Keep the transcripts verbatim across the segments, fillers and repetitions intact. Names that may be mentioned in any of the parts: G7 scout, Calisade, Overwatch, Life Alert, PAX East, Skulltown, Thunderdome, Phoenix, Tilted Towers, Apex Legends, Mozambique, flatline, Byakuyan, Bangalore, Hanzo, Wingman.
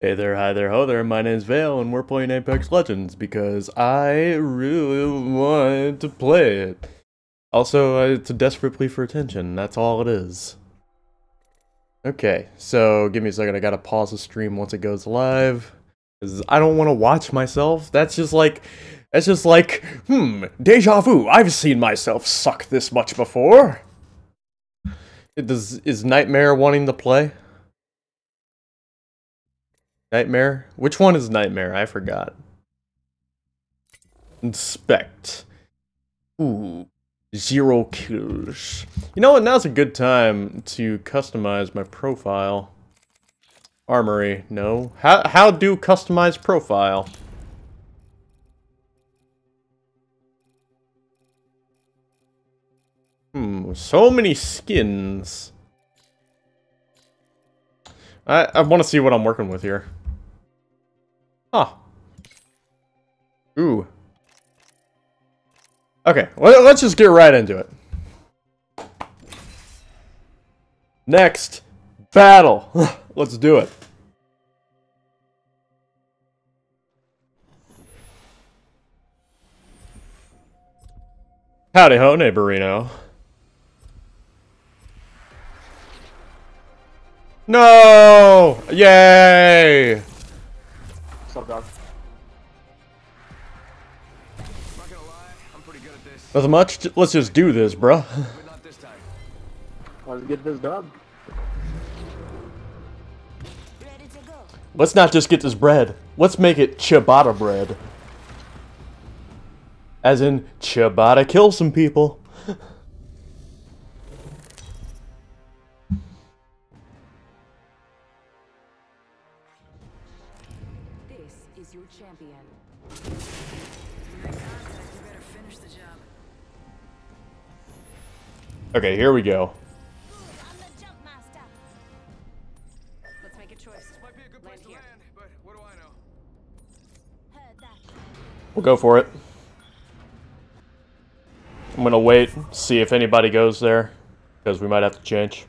Hey there, hi there, ho there, my name's Vale, and we're playing Apex Legends because I really want to play it. Also, it's a desperate plea for attention, that's all it is. Okay, so give me a second, I gotta pause the stream once it goes live. Because I don't want to watch myself, that's just like, that's just like, hmm, deja vu, I've seen myself suck this much before. It does, is Nightmare wanting to play? Nightmare? Which one is Nightmare? I forgot. Inspect. Ooh. Zero kills. You know what? Now's a good time to customize my profile. Armory. No. How, how do customize profile? Hmm. So many skins. I, I want to see what I'm working with here. Huh. Ooh. Okay, well, let's just get right into it. Next, battle. Let's do it. Howdy ho, neighborino. No! Yay! What's up, dog? Nothing much. Let's just do this, bruh. Not this time. Let's get this dog. Ready to go. Let's not just get this bread. Let's make it ciabatta bread. As in, ciabatta kill some people. This is your champion. Okay, here we go. Good, I'm the jump master. Let's make a choice. This might be a good place to land, but what do I know? Heard that. We'll go for it. I'm gonna wait, see if anybody goes there, because we might have to change.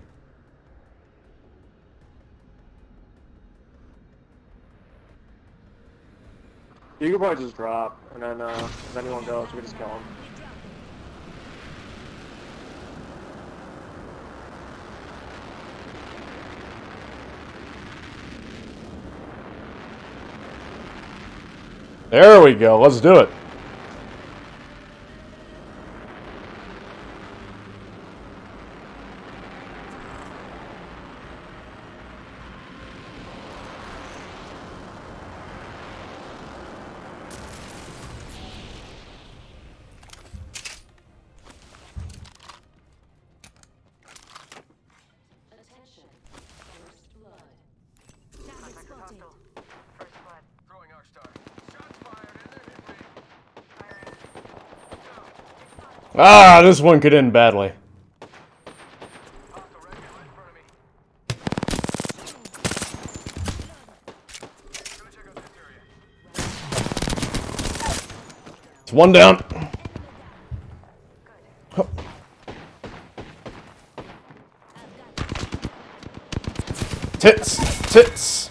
You could probably just drop, and then uh, if anyone goes, we can just kill him. There we go, let's do it. Ah, this one could end badly. It's one down. Oh. Tits, tits.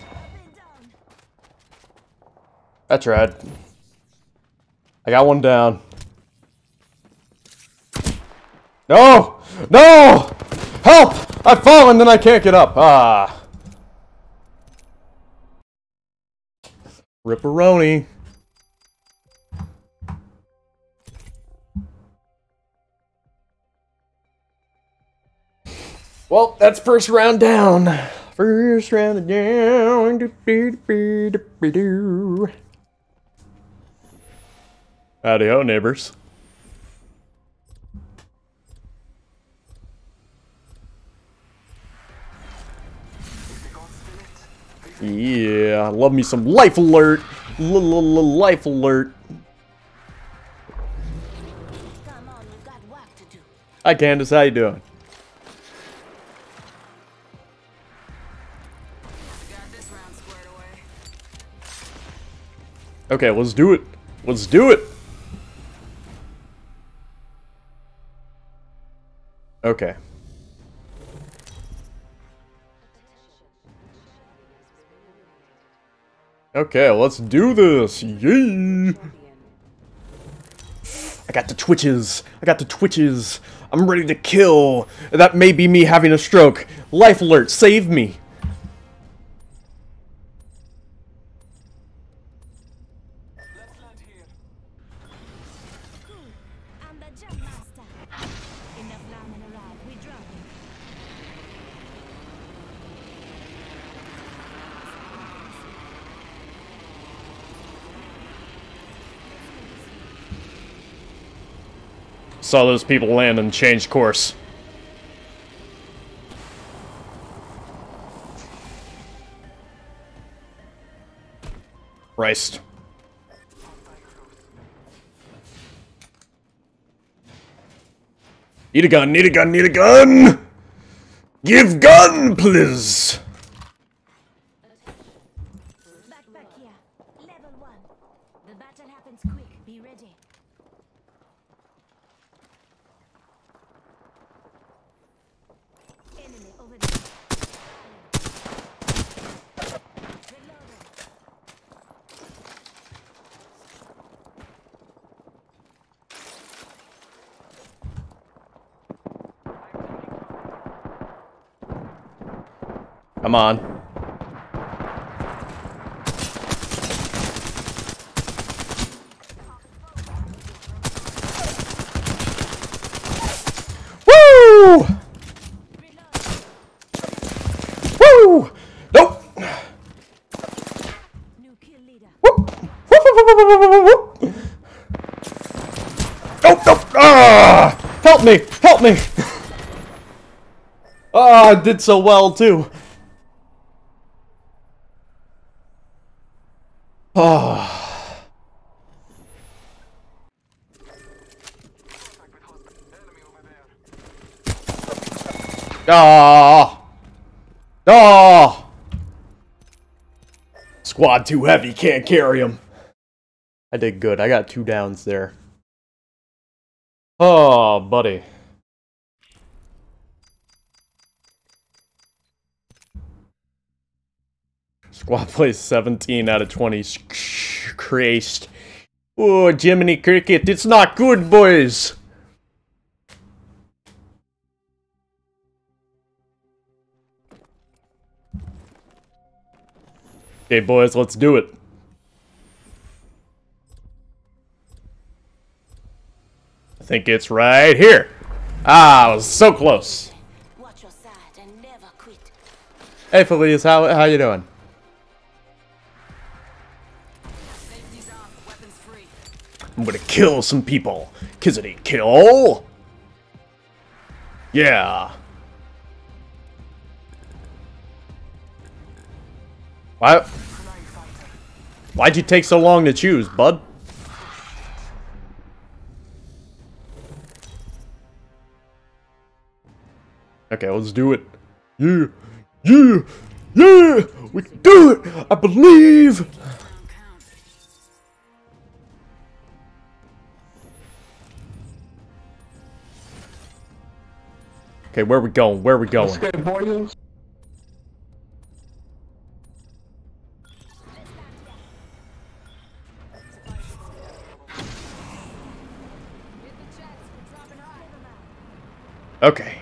That's right. I got one down. No! No! Help! I've fallen, then I can't get up. Ah. Ripperoni. Well, that's first round down. First round down. Do, do, do, do, do, do. Howdy ho, neighbors. Yeah, love me some Life Alert! L-l-l-life Alert! Come on, we've got work to do. Hi Candace, how you doing? We got this round squared away. Okay, let's do it! Let's do it! Okay. Okay, let's do this. Yay! I got the twitches. I got the twitches. I'm ready to kill. That may be me having a stroke. Life alert, save me. Saw those people land and change course. Christ. Need a gun, need a gun, need a gun! Give gun, please! Come on. Woo! Woo! Nope. Whoop! Whoop! Whoop! Whoop! Whoop! Nope! Nope! Ah! Help me! Help me! Ah! I did so well too. Oh. Ah. Ah. Squad too heavy, can't carry him. I did good. I got two downs there. Oh, buddy. Squad plays seventeen out of twenty. Christ. Oh, Jiminy Cricket. It's not good, boys. Okay, boys, let's do it. I think it's right here. Ah, I was so close. Watch your side and never quit. Hey, Felice, how, how you doing? I'm gonna kill some people, 'cause it ain't kill. Yeah. Why? Why'd you take so long to choose, bud? Okay, let's do it. Yeah, yeah, yeah! We can do it! I believe! Okay, where are we going? Where are we going? Let's go, boys. Okay.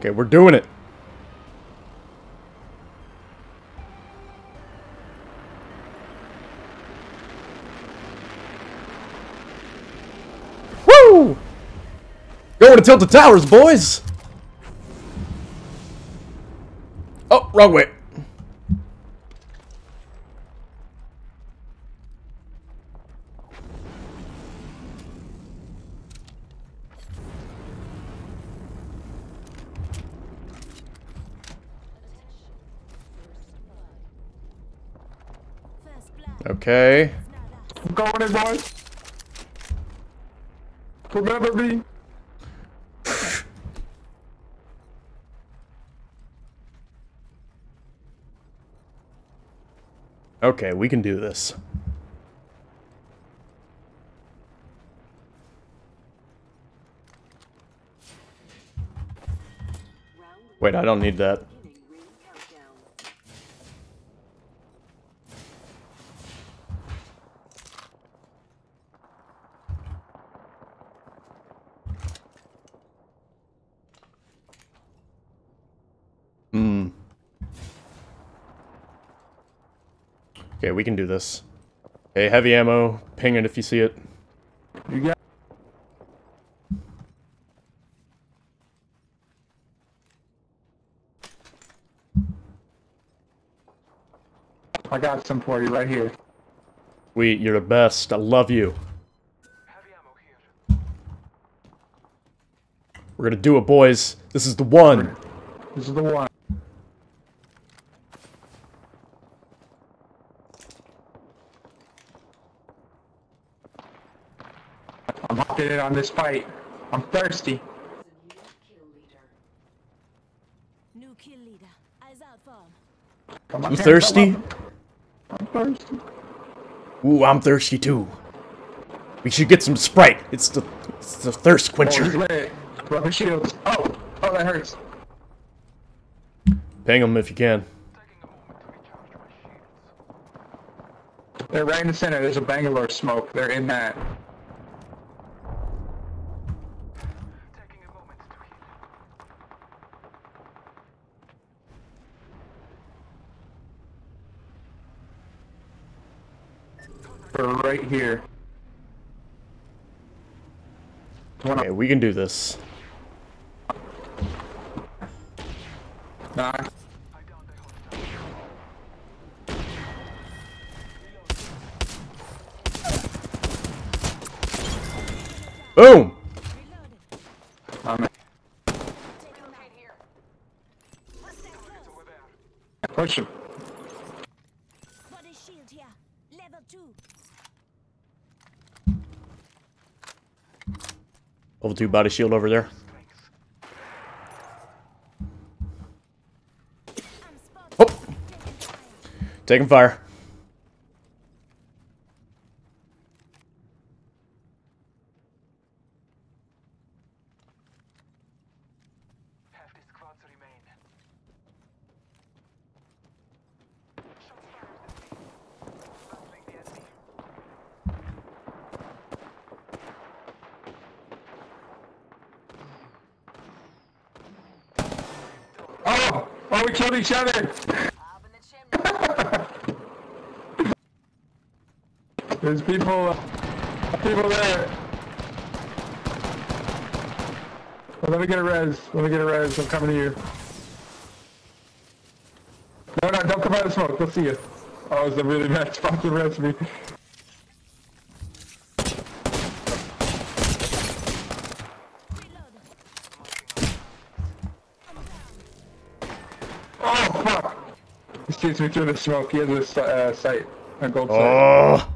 Okay, we're doing it. Going to Tilted Towers, boys! Oh, wrong way. Okay. I'm going in, boys. Remember me. Okay, we can do this. Round Wait, I don't need that. Hmm. Okay, we can do this. Hey, heavy ammo. Ping it if you see it. You got. I got some for you right here. We, you're the best. I love you. Heavy ammo here. We're gonna do it, boys. This is the one. This is the one. I'm hopping in on this fight. I'm thirsty. New kill leader. Eyes out for. Come on, you thirsty? Come on. I'm thirsty. Ooh, I'm thirsty too. We should get some Sprite. It's the, it's the thirst quencher. Oh, he's lit. Rubber shields. Oh, oh, that hurts. Ping them if you can. They're right in the center. There's a Bangalore smoke. They're in that. Right here. Okay, we can do this. Nah. Boom! I'm push him. Level two body shield over there. Oh! Taking fire. Each other. There's people, uh, people there. Well, let me get a res. Let me get a res. I'm coming to you. No, no, don't come out of the smoke. They'll see you. Oh, it's a really bad spot to res me. Me through the smoke. He has a uh, sight, a gold sight. Oh.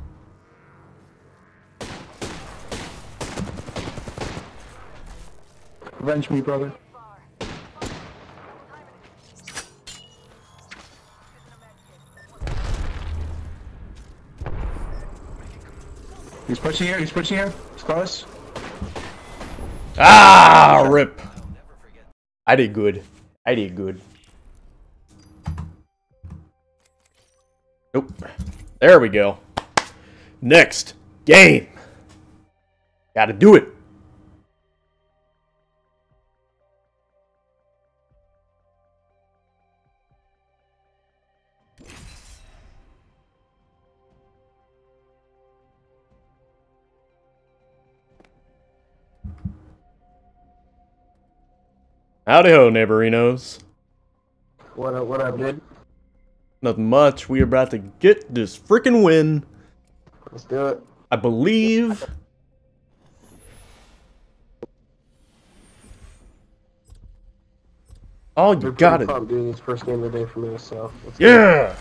Avenge me, brother. He's pushing here. He's pushing here. He's close. Ah, rip. I did good. I did good. Nope. There we go. Next game. Gotta do it. Howdy ho, neighborinos. What up, what up, dude? Nothing much. We are about to get this freaking win. Let's do it. I believe. Oh, you got it. We're doing this first game of the day for me, so. Let's yeah.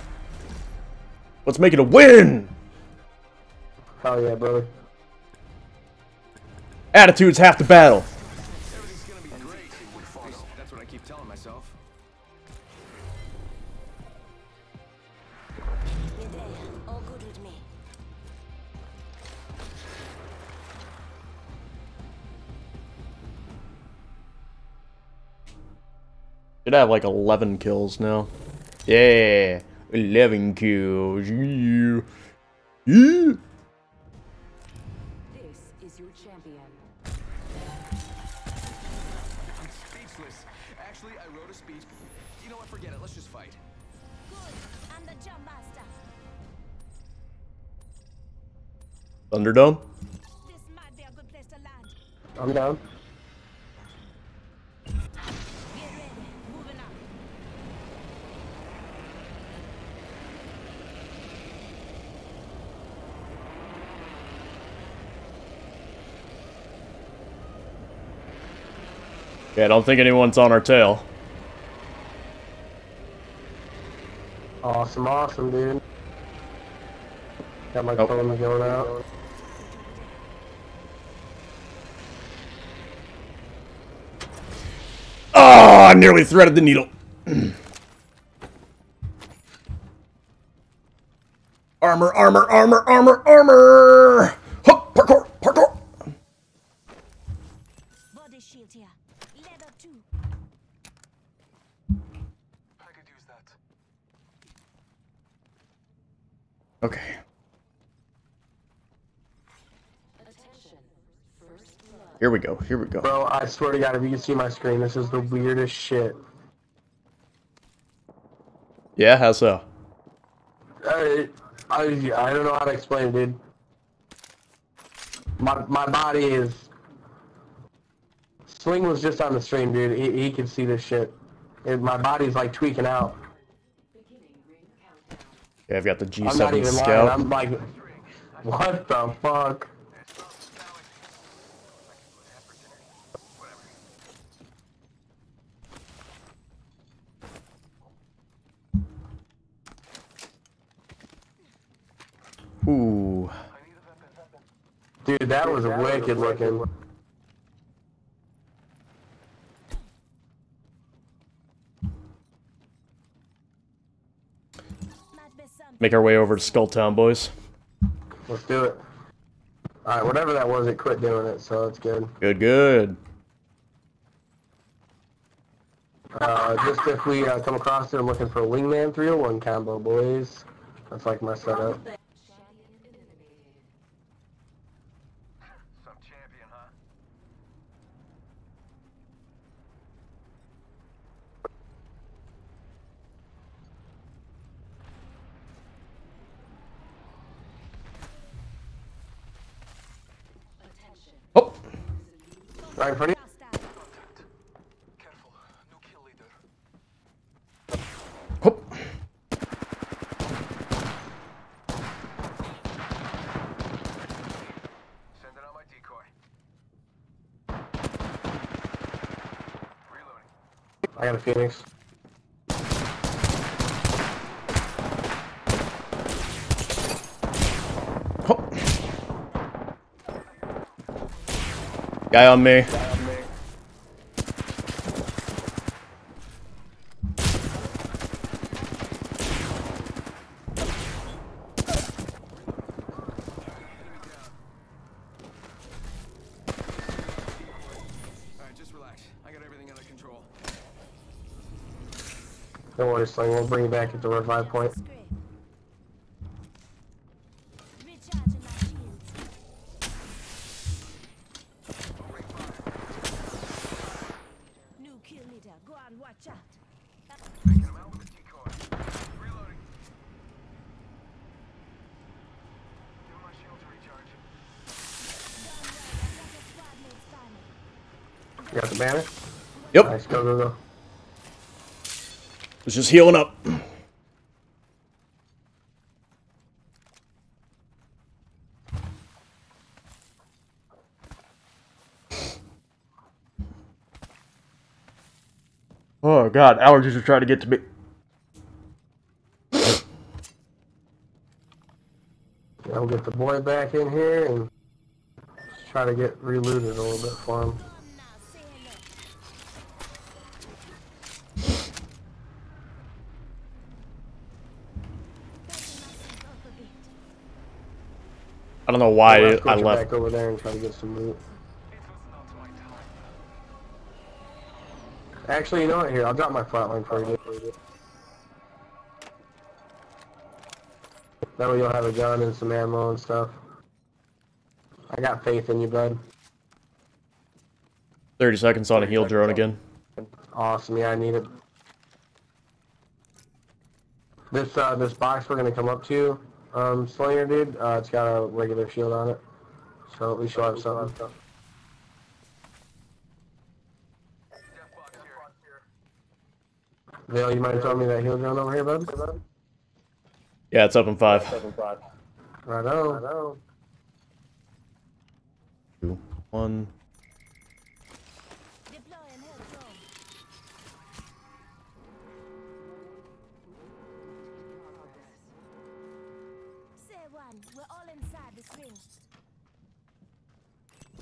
Let's make it a win. Hell yeah, brother. Attitude's half the battle. Everything's gonna be great. That's what I keep telling myself. Should have like eleven kills now. Yeah, eleven kills. Yeah. Yeah. This is your champion. I'm speechless. Actually, I wrote a speech. You know what? Forget it. Let's just fight. Good. I'm the jump master. Thunderdome. This might be a good place to land. I'm down. Yeah, I don't think anyone's on our tail. Awesome, awesome, dude. Got my phone going out. Oh, I nearly threaded the needle. Armor, armor, armor, armor, armor. Hop, parkour, parkour. Body shield here. Level two. I could use that. Okay. Attention. First blood. Here we go. Here we go. Bro, I swear to God, if you can see my screen, this is the weirdest shit. Yeah, how so? I I, I don't know how to explain it, dude. My my body is. Sling was just on the stream, dude. He, he can see this shit. It, my body's like tweaking out. Yeah, I've got the G seven scout. I'm not even lying. I'm like, what the fuck? Ooh. Dude, that was wicked looking. Make our way over to Skulltown, boys. Let's do it. Alright, whatever that was, it quit doing it, so it's good. Good, good. Uh, just if we uh, come across it, I'm looking for a Wingman three oh one combo, boys. That's like my setup. Right in front of you. Careful. No kill leader. Hop. Sending out my decoy. Reloading. I got a Phoenix. Guy on me. Guy on me. Alright, just relax. I got everything under control. Don't worry, Sling. We'll bring you back at the revive point. You got the banner? Yep. Nice, go, go, go. It's just healing up. Oh, God. Allergies are trying to get to me. I'll get the boy back in here and try to get reloaded a little bit for him. I don't know why I, I left. Back over there and try to get some loot. Actually, you know what? Here, I'll drop my flatline for you. That way you'll have a gun and some ammo and stuff. I got faith in you, bud. thirty seconds on a heal drone again. Awesome, yeah, I need it. This uh, this box we're gonna come up to, um, Slinger, dude. Uh, it's got a regular shield on it, so at least you'll have something. Vale, you mind telling me that heal drone over here, bud? Yeah, it's up in five. Righto. Two, one. We're all inside this ring.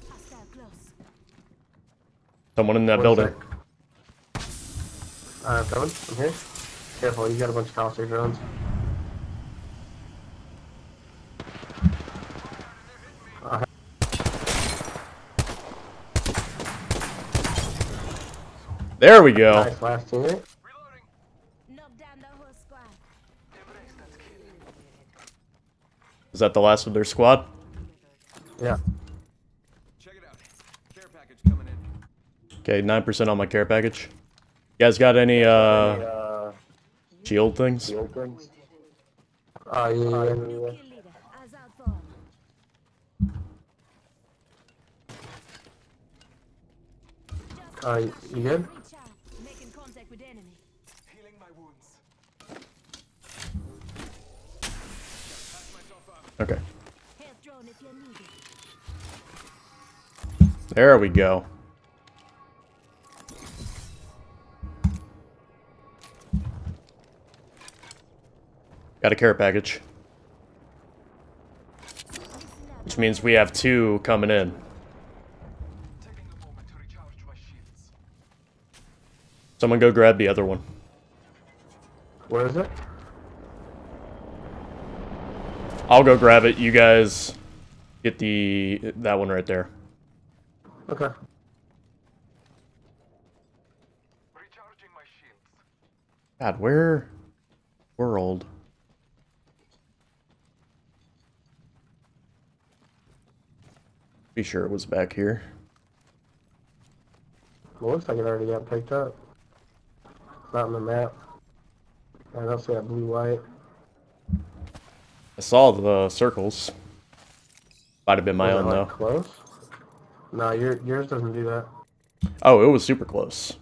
Hostile close. Someone in that building. Uh, coming. I'm here. Careful, you got a bunch of Calisade drones. Uh-huh. There we go. Nice, last teammate. Is that the last of their squad? Yeah. Check it out. Care package coming in. Okay, nine percent on my care package. You guys got any uh, any, uh shield things? Shield things? Uh, yeah, yeah, yeah, yeah. Uh, you good? Okay. There we go. Got a care package. Which means we have two coming in. Someone go grab the other one. Where is it? I'll go grab it. You guys get the that one right there. Okay. Recharging my shields. God, where world? Be sure it was back here. Well, looks like it already got picked up. It's not on the map. I also got blue light. I saw the circles. Might have been my was own, though. Close? No, your, yours doesn't do that. Oh, it was super close.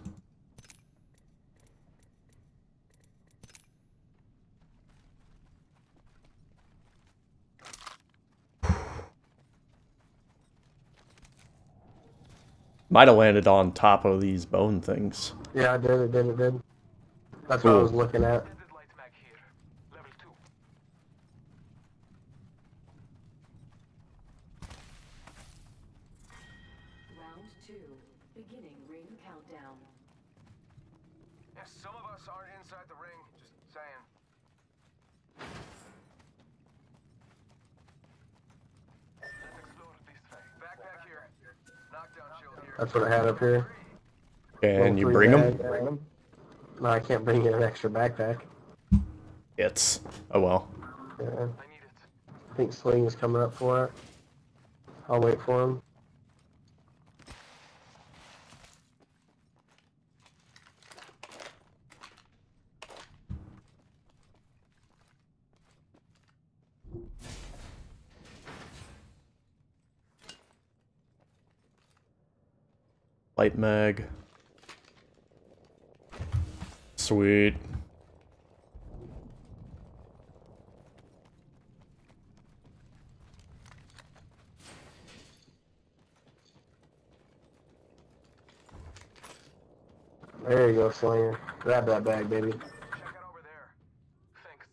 Might have landed on top of these bone things. Yeah, I did, it did, it did. That's Ooh. What I was looking at. That's what I had up here. And you bring them? bring them? No, I can't bring in an extra backpack. It's... oh well. Yeah. I think Sling is coming up for it. I'll wait for him. Light mag. Sweet. There you go, Slinger. Grab that bag, baby. Check it over there. Thanks.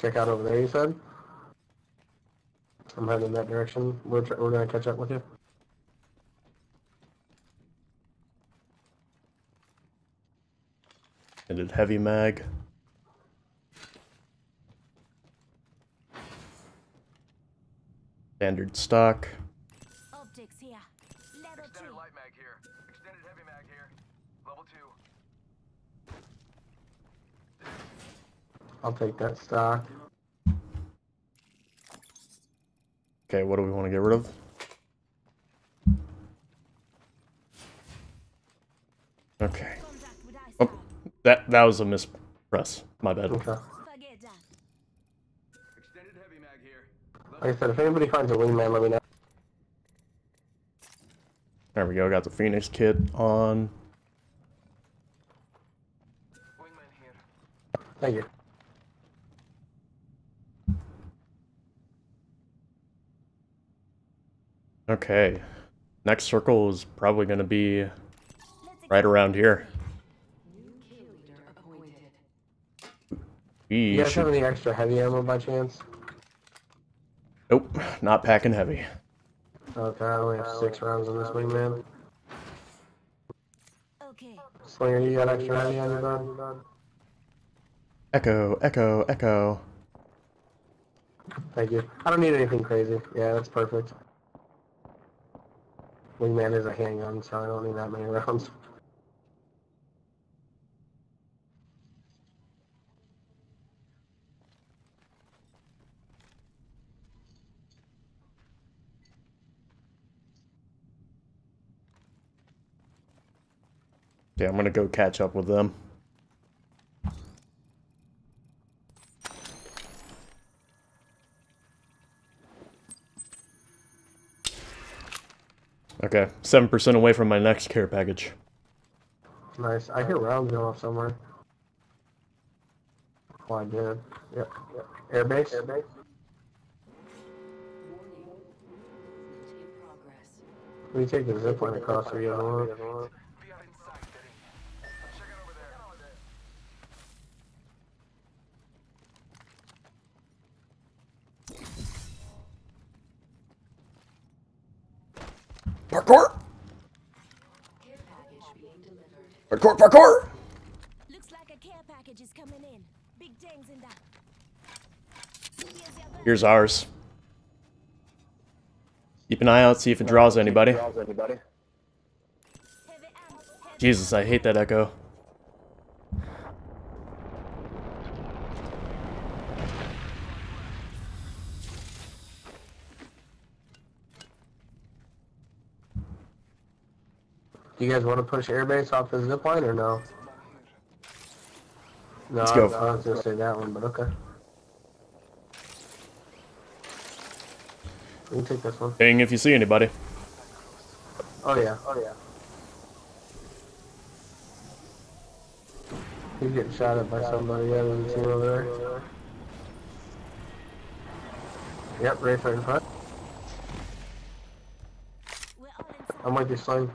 Check out over there, you said? I'm heading in that direction. We're, we're going to catch up with you. And a heavy mag. Standard stock. Objects here. Extended light mag here. Extended heavy mag here. Level two. I'll take that stock. Okay, what do we want to get rid of? Okay. Oh, that that was a mispress. My bad. Okay. Like I said, if anybody finds a wingman, let me know. There we go. Got the Phoenix kit on. Wingman here. Thank you. Okay, next circle is probably going to be right around here. We you guys should... have any extra heavy ammo by chance? Nope, not packing heavy. Okay, I only have six rounds on this wingman. Okay. Slinger, you got extra heavy on your bud? Echo, echo, echo. Thank you. I don't need anything crazy. Yeah, that's perfect. Wingman is a handgun, so I don't need that many rounds. Yeah, I'm gonna go catch up with them. Okay, seven percent away from my next care package. Nice. I hear rounds going off somewhere. Oh, I did. Yep, yep. Airbase? Airbase? We take the zipline across the other one. Parkour! Parkour, parkour! Looks like a care package is coming in. Big dings in that. Here's ours. Keep an eye out, see if it draws anybody. Jesus, I hate that echo. You guys want to push airbase off the zipline or no? No, Let's I, go. I was going to say that one, but okay. We can take this one. Ding if you see anybody. Oh yeah, oh yeah. He's getting shot at by somebody. Yeah, there's a team over there. Yep, right in front. I might be slung.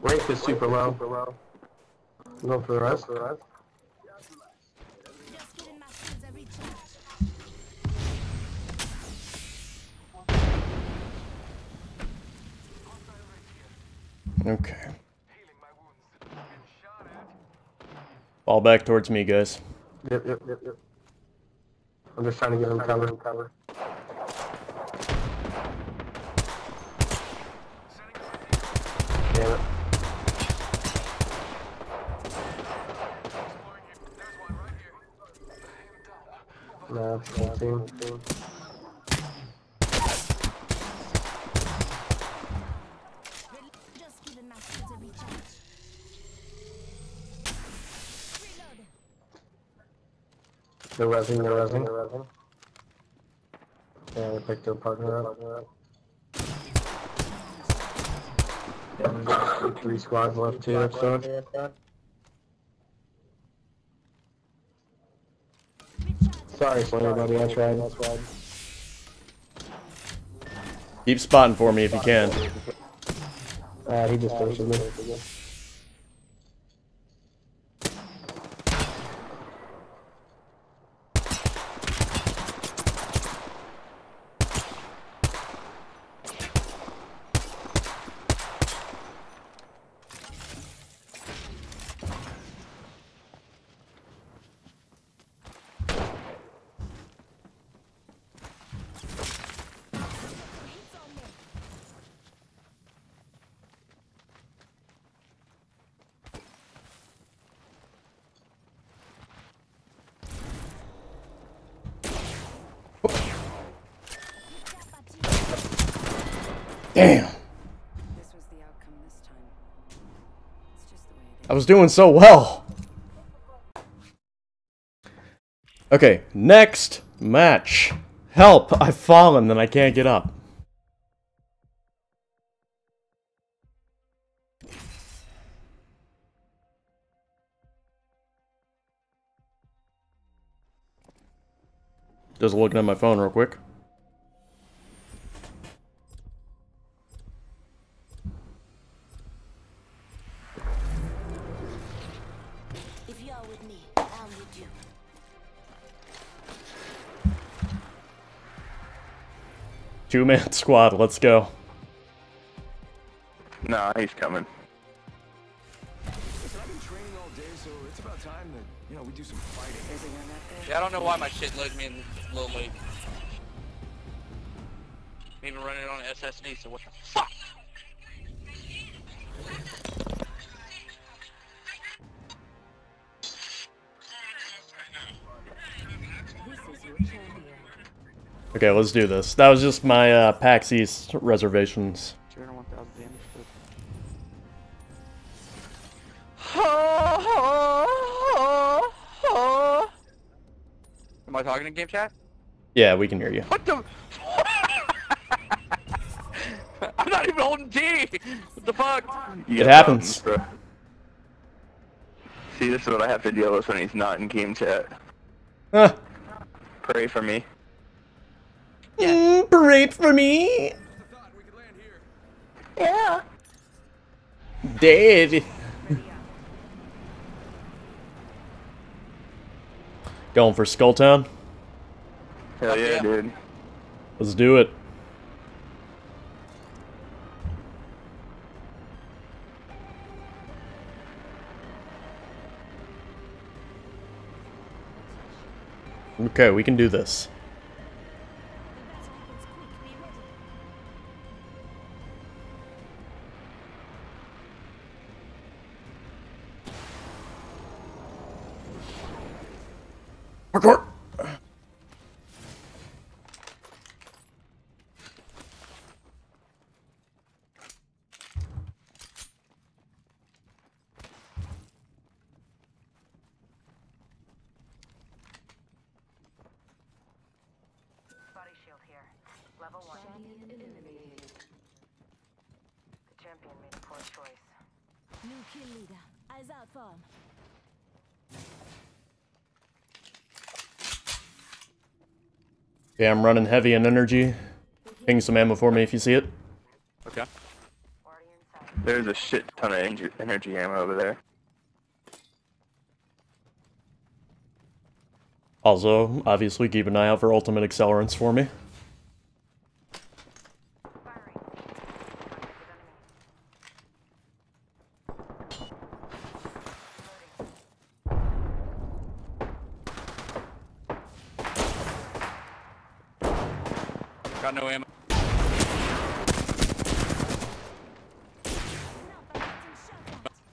Rank is super low. Super low. Go for the rest. For the rest. Okay. Fall back towards me, guys. Yep, yep, yep, yep. I'm just trying to get him cover. cover. Damn it. No, that's the team. They're rezzing, they're rezzing, they're rezzing. Yeah, they picked their partner up. Yeah, there's like three squads left, two episodes. Sorry for everybody, I tried. Keep spotting for me if you can. Uh, he just punched me. Damn. This was the outcome this time. It's just the way it is. I was doing so well. Okay, next match. Help, I've fallen and I can't get up. Just looking at my phone real quick. Two-man squad, let's go. Nah, he's coming. Listen, I've been training all day, so it's about time that, you know, we do some fighting. Yeah, I don't know why my shit loads me in a little late. I'm even running on S S D, so what the fuck? Okay, let's do this. That was just my uh, PAX East reservations. Am I talking in game chat? Yeah, we can hear you. What the? I'm not even holding T. What the fuck? It happens. Bro. See, this is what I have to deal with when he's not in game chat. Huh. Pray for me. Yeah. Mm, parade for me. Yeah. Dead. Going for Skulltown? Hell yeah, yeah, dude. Let's do it. Okay, we can do this. Record. Body shield here. Level one. The champion made a poor choice. New kill leader. Eyes out for him. Yeah, I'm running heavy on energy. Ping some ammo for me if you see it. Okay. There's a shit ton of energy ammo over there. Also, obviously keep an eye out for ultimate accelerants for me. No ammo.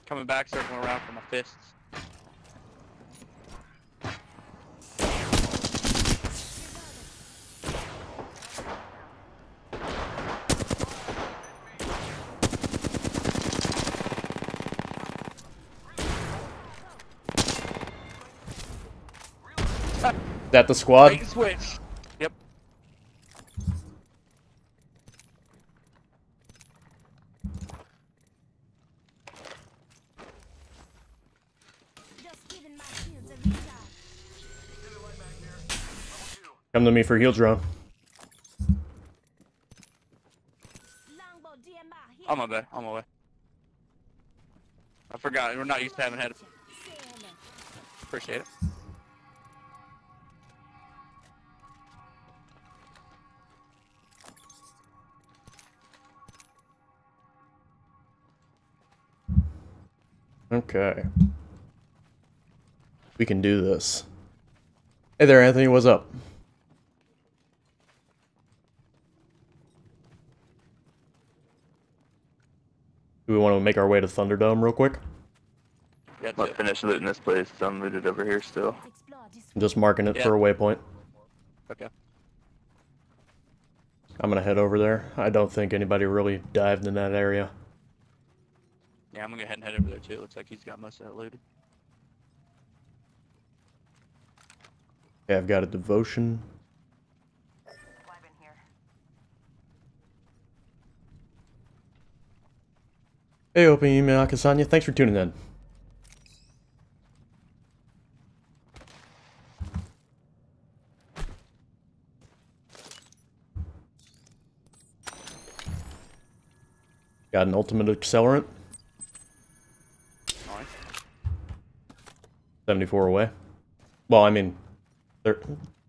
Coming back, circling around for my fists. Is that the squad? Break the switch. Come to me for heal drone. I'm on there. I'm on the way. I forgot. We're not used to having had it. Appreciate it. Okay. We can do this. Hey there, Anthony. What's up? Do we want to make our way to Thunderdome real quick? Yeah, let's finish looting this place. It's unlooted over here still. I'm just marking it yeah. for a waypoint. Okay. I'm going to head over there. I don't think anybody really dived in that area. Yeah, I'm going to go ahead and head over there too. Looks like he's got most of that looted. Yeah, I've got a devotion. Hey, Open Email Kasanya, thanks for tuning in. Got an ultimate accelerant. Nice. seventy-four away. Well, I mean,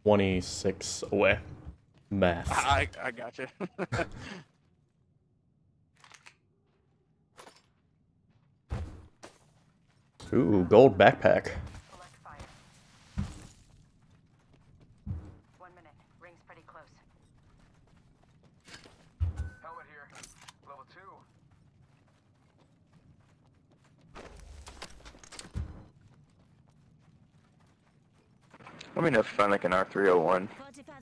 twenty-six away. Math. I, I gotcha. Ooh, gold backpack. Select fire. One minute. Ring's pretty close. Helmet here. Level two. Let me know if you find like an R three oh one.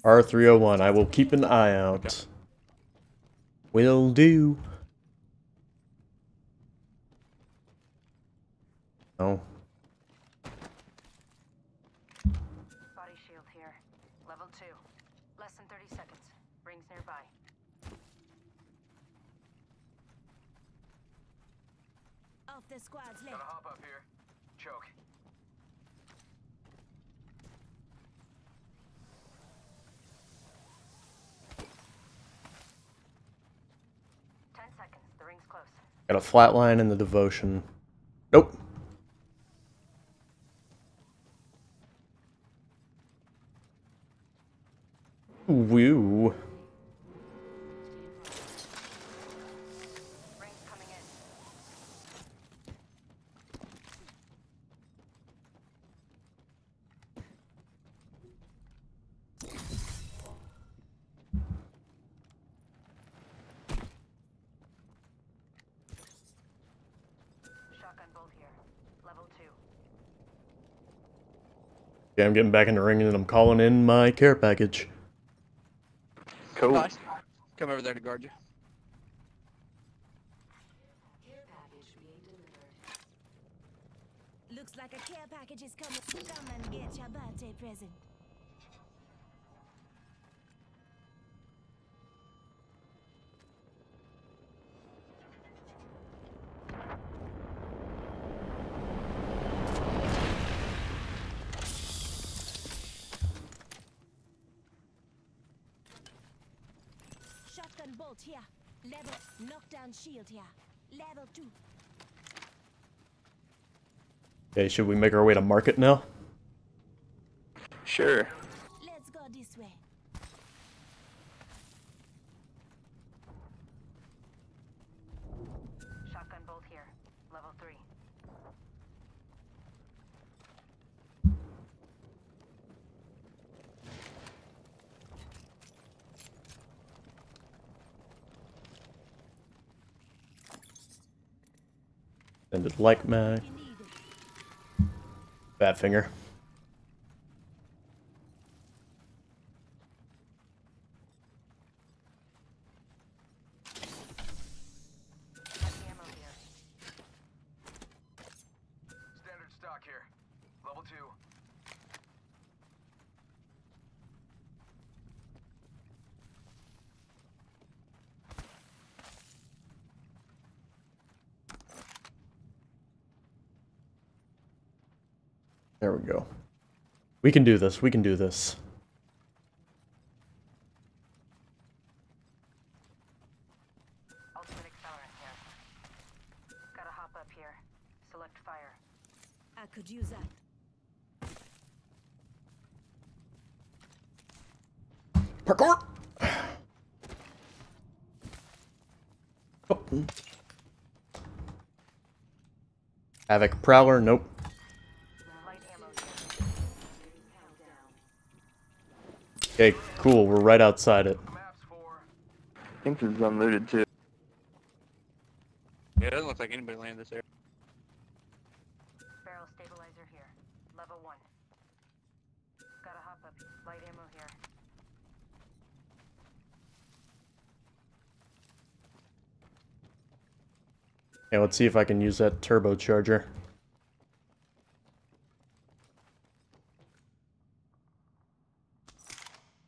R three oh one. I will keep an eye out. Okay. Will do. No. Body shield here. Level two. Less than thirty seconds. Rings nearby. Off the squad's left. Gotta hop up here. Choke. Ten seconds. The ring's close. Got a flatline in the devotion. Nope. Woo. Ring's coming in. Shotgun bolt here. Level two. Yeah, I'm getting back in the ring and I'm calling in my care package. Cool. Nice. Come over there to guard you. Care package being delivered. Looks like a care package is coming. Come and get your birthday present. Bolt here. Level knockdown shield here. Level two. Hey, should we make our way to market now? Sure. Let's go this way. Shotgun bolt here. Level three. Ended like my bad finger. Standard stock here. Level two. There we go. We can do this. We can do this. could use that. Parkour! Oh. Havoc Prowler, nope. Okay, cool, we're right outside it. I think this is unlooted too. Yeah, it doesn't look like anybody landed this area. Barrel stabilizer here. Level one. Gotta hop up. Light ammo here. Yeah, let's see if I can use that turbocharger.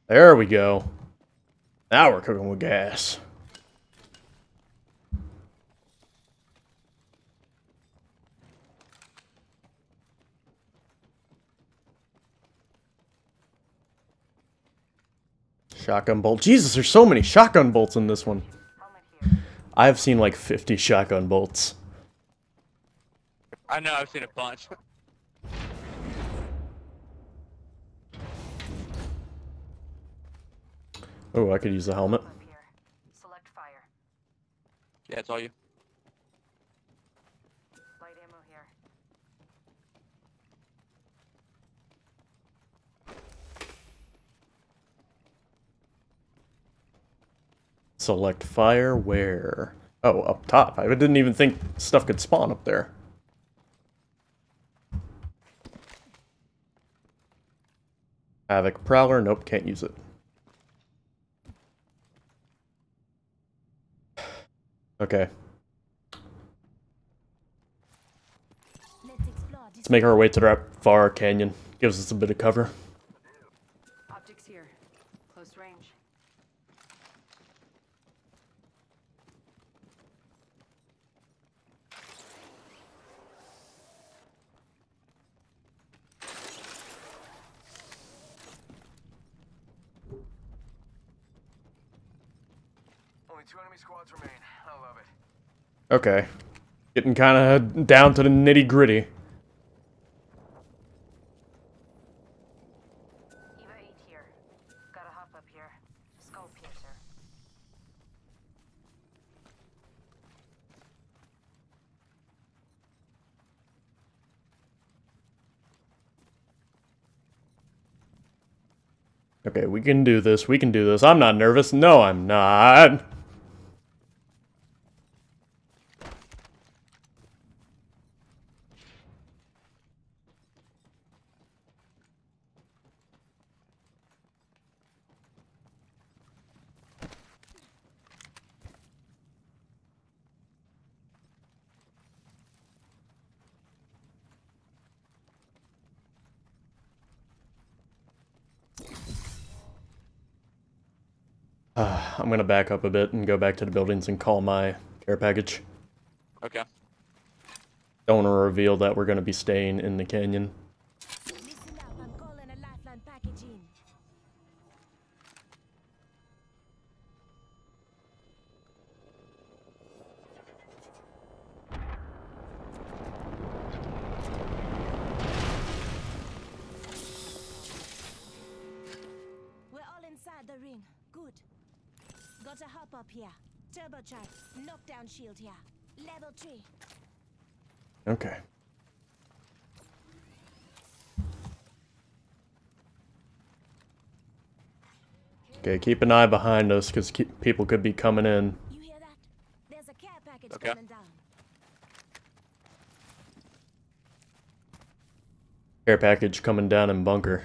There we go. Now we're cooking with gas. Shotgun bolt. Jesus, there's so many shotgun bolts in this one. I've seen like fifty shotgun bolts. I know, I've seen a bunch. Oh, I could use the helmet. Select fire. Yeah, it's all you. Light ammo here. Select fire where? Oh, up top. I didn't even think stuff could spawn up there. Havoc Prowler. Nope, can't use it. Okay. Let's make our way to that far canyon. Gives us a bit of cover. Optics here. Close range. Only two enemy squads remain. I love it. Okay. Getting kind of down to the nitty gritty. Eva eight here. Gotta hop up here. Skull piercer. Okay, we can do this. We can do this. I'm not nervous. No, I'm not. Uh, I'm gonna back up a bit and go back to the buildings and call my care package. Okay. Don't wanna reveal that we're gonna be staying in the canyon. Listen up, I'm calling a lifeline package in. We're all inside the ring. Good. Got a hop up here. Turbocharge. Knockdown shield here. Level three. Okay. Okay, keep an eye behind us because people could be coming in. You hear that? There's a care package okay. coming down. Care package coming down in bunker.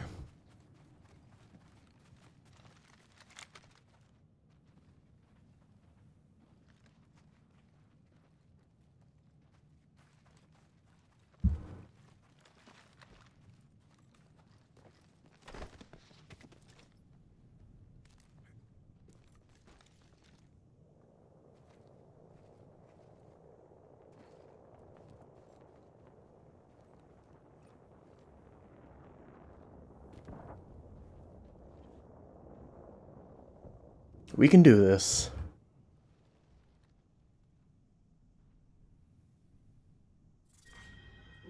We can do this.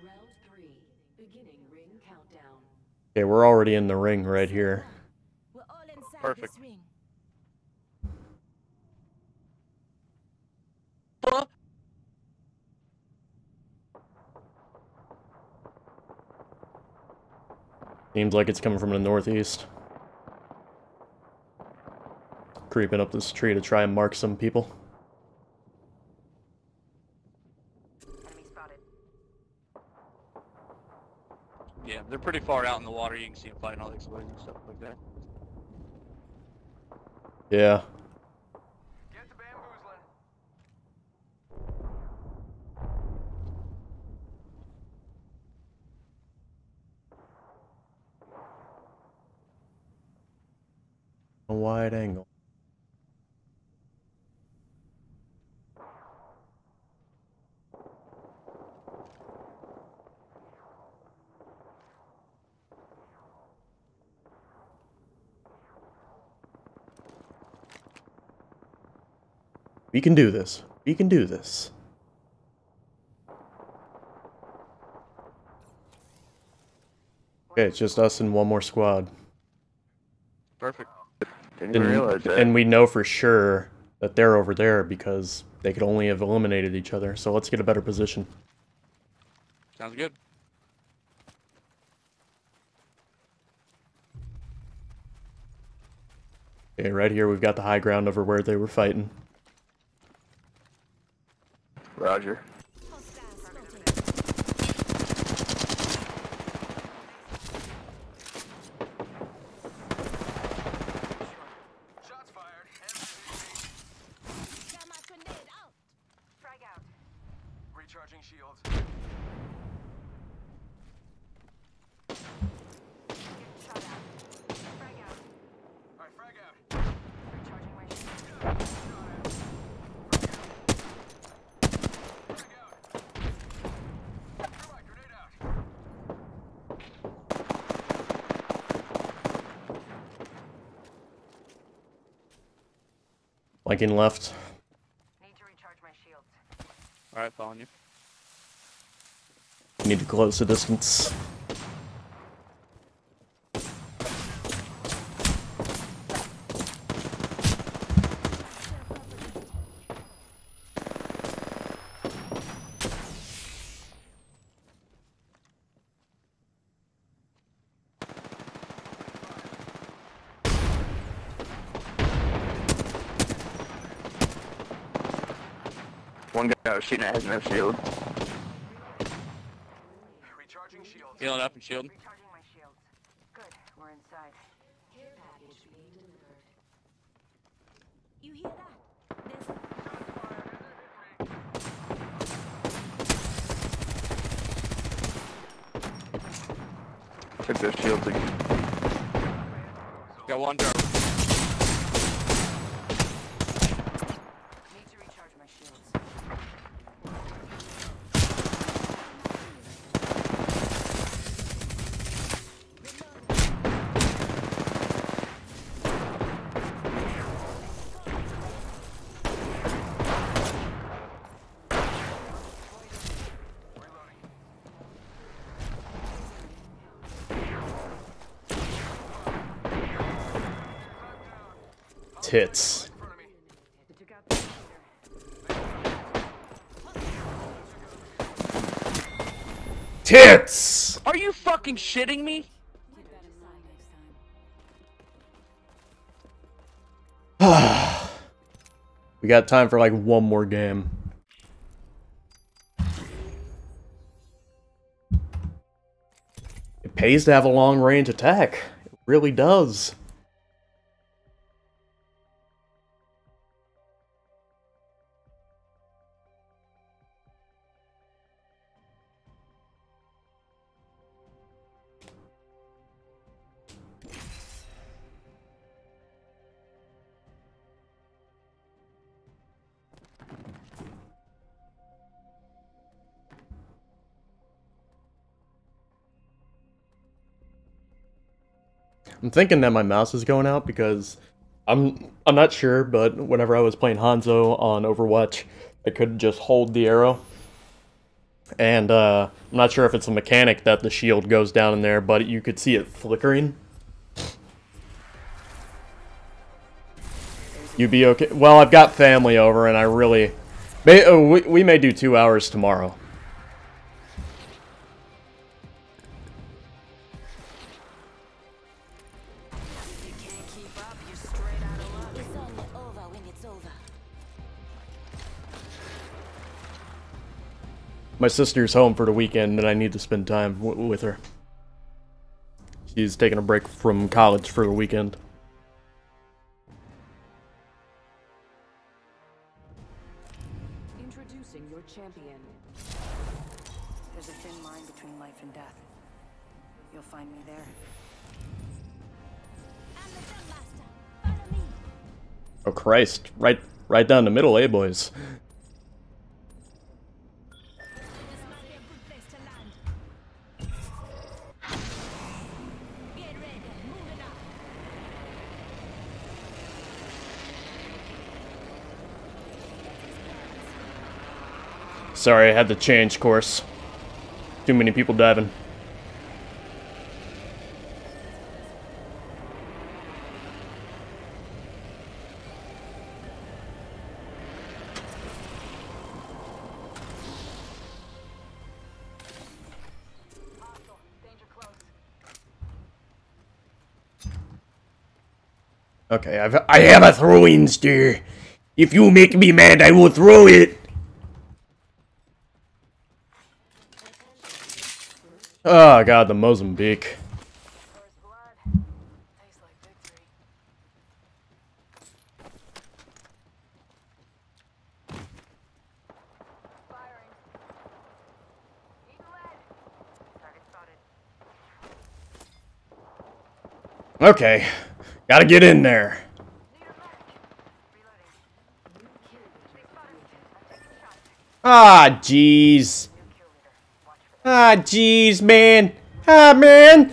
Round three. Okay, we're already in the ring right here. Perfect. Huh? Seems like it's coming from the northeast. Creeping up this tree to try and mark some people. Enemy spotted. Yeah, they're pretty far out in the water. You can see them fighting all the explosions and stuff like that. Yeah. Get the bamboozling. A wide angle. We can do this. We can do this. Okay, it's just us and one more squad. Perfect. Didn't and, realize that. And we know for sure that they're over there because they could only have eliminated each other. So let's get a better position. Sounds good. Okay, right here we've got the high ground over where they were fighting. Roger. Liking left. Need to recharge my shields. Alright, following you. Need to close the distance. Shooting at has no shield. Recharging shields. Healing up and shield. Recharging my shields. Good, we're inside. Care package being delivered. You hear that? There's a gunfire. Took their shields again. Got one down. Hits. Tits! Are you fucking shitting me? We got time for like one more game. It pays to have a long range attack. It really does. I'm thinking that my mouse is going out because I'm I'm not sure, but whenever I was playing Hanzo on Overwatch, I could just hold the arrow And uh, I'm not sure if it's a mechanic that the shield goes down in there, but you could see it flickering. You'd be okay. Well, I've got family over, and I really... May, oh, we, we may do two hours tomorrow. My sister's home for the weekend, and I need to spend time w with her. She's taking a break from college for the weekend. Introducing your champion. There's a thin line between life and death. You'll find me there. Oh Christ! Right, right down the middle, eh, boys? Sorry, I had to change course. Too many people diving. Okay, I've, I have a throwing spear. If you make me mad, I will throw it. Oh god, the Mozambique. Okay, gotta get in there. Ah, jeez. Ah, jeez, man. Ah, man.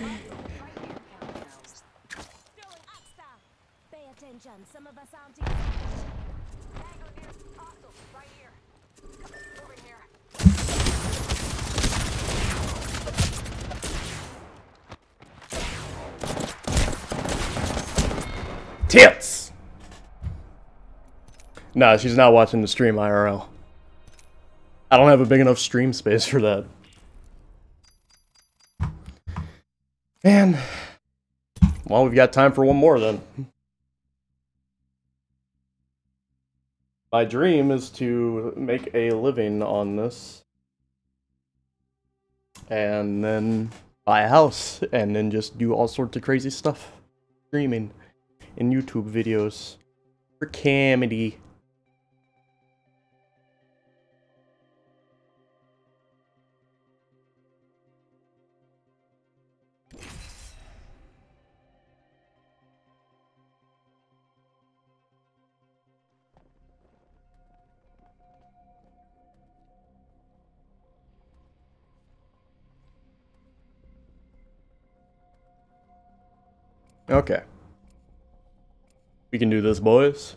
Tits. Nah, she's not watching the stream I R L. I don't have a big enough stream space for that. Man, well, we've got time for one more then. My dream is to make a living on this. And then buy a house and then just do all sorts of crazy stuff. Streaming in YouTube videos for comedy. Okay. We can do this, boys.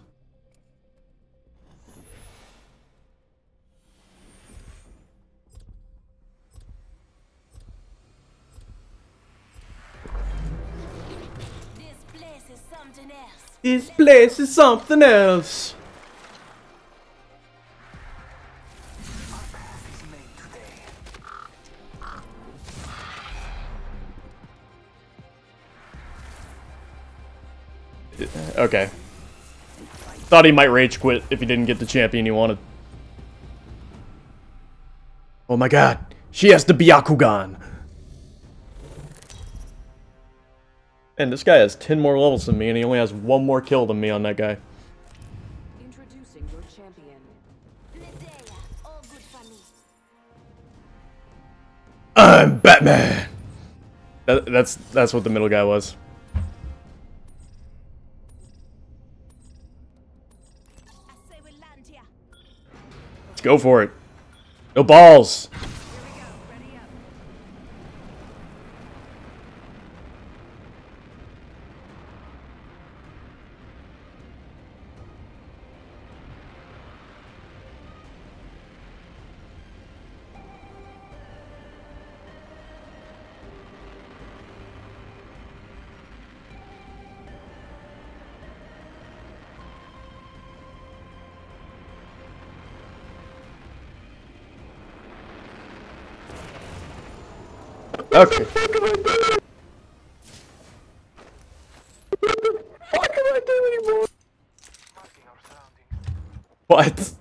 This place is something else. This place is something else. Okay. Thought he might rage quit if he didn't get the champion he wanted. Oh my god. She has the Byakugan. And this guy has ten more levels than me and he only has one more kill than me on that guy. Introducing your champion. I'm Batman. That, that's that's what the middle guy was. Go for it. No balls. Here we go. Ready up. Okay. What the fuck am I doing? What the fuck am I doing anymore? What?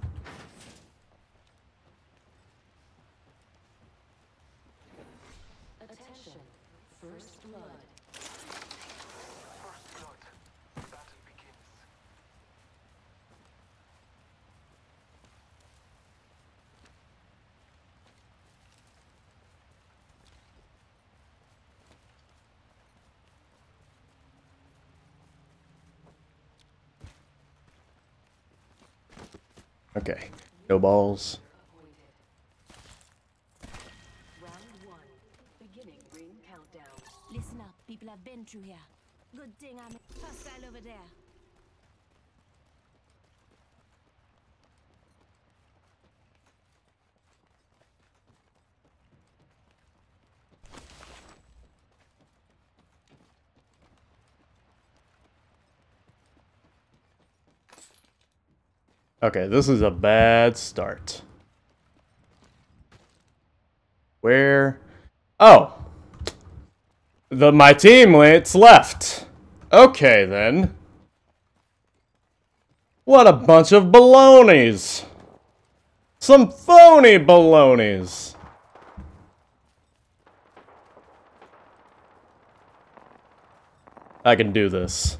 Okay, no balls. Round one, beginning ring countdown. Listen up, people have been through here. Good thing I'm hostile over there. Okay, this is a bad start. Where? Oh! The, my teammates left! Okay, then. What a bunch of balonies! Some phony balonies! I can do this.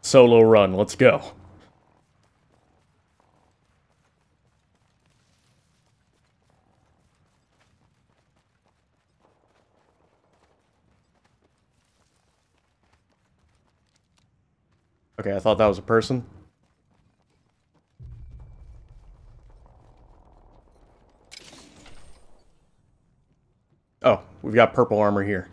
Solo run, let's go. Okay, I thought that was a person. Oh, we've got purple armor here.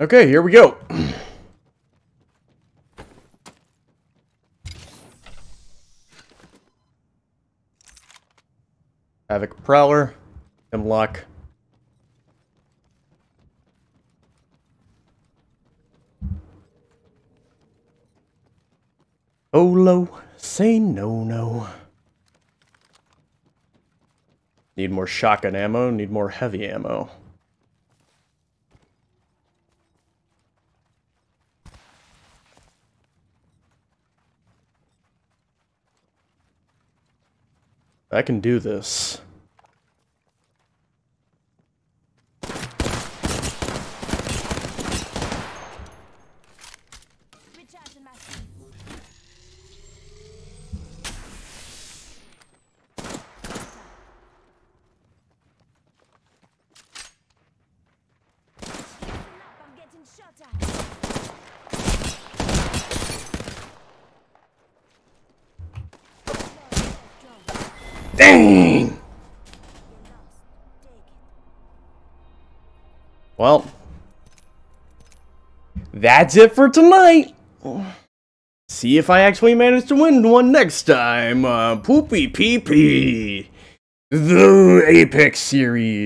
Okay, here we go. Havoc Prowler, Hemlock. Olo, say no, no. Need more shotgun ammo, need more heavy ammo. I can do this. Dang! Well, that's it for tonight. See if I actually manage to win one next time. Uh, Poopy P P, the Apex series.